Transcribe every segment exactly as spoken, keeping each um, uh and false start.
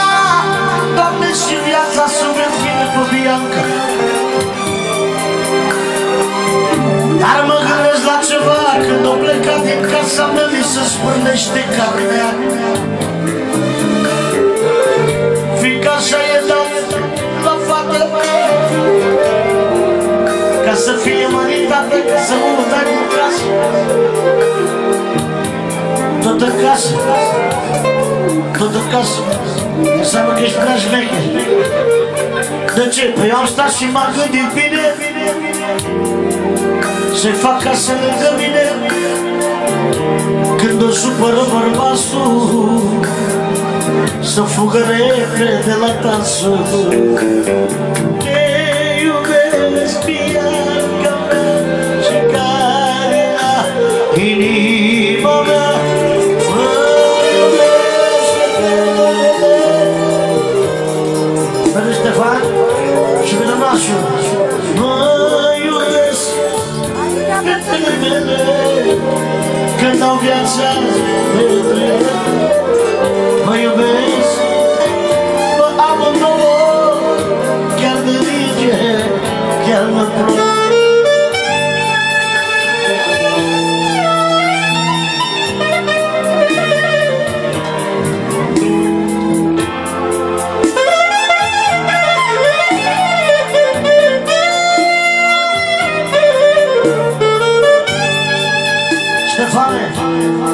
Doamne, și viața sufletului cu Bianca. Dar mă gândesc la ceva, când o pleca din casa mea, mi se spârnește carnea. Fiindcă așa e dat la fată, ca să fie măritată, ca să mă dai din casă, tot în casă, tot în casă. Înseamnă că ești prea șmecher. De ce? Păi eu am stat și m-am gândit bine se fac ca să lângă mine. Când o supără bărbasul, să fugă repede la dansul. Te iubesc, Bianca mea, și care a inima mea. Și vine nașul. Mă iubesc fetele mele, când au viața de drept. Mă iubesc, mă amândouă, chiar de lege, chiar mă prompt.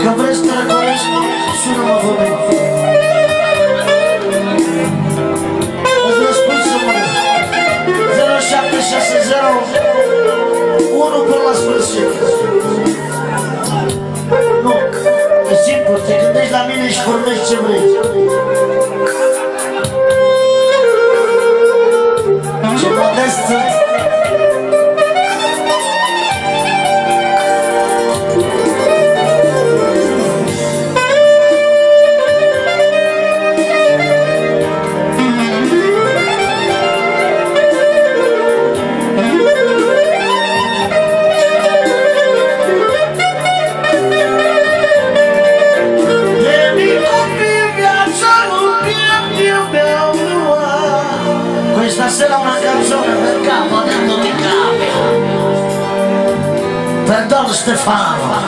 Că vrei să te recolezi, sună-mă vorbim. Îți răspund să mă rog. zero șapte șase zero unu până la sfârșit. Nu, e simplu, te gândești la mine și vorbești ce vrei. Ce modest sunt. Stasera una canzone per capo, dando di capo, per Don Stefano.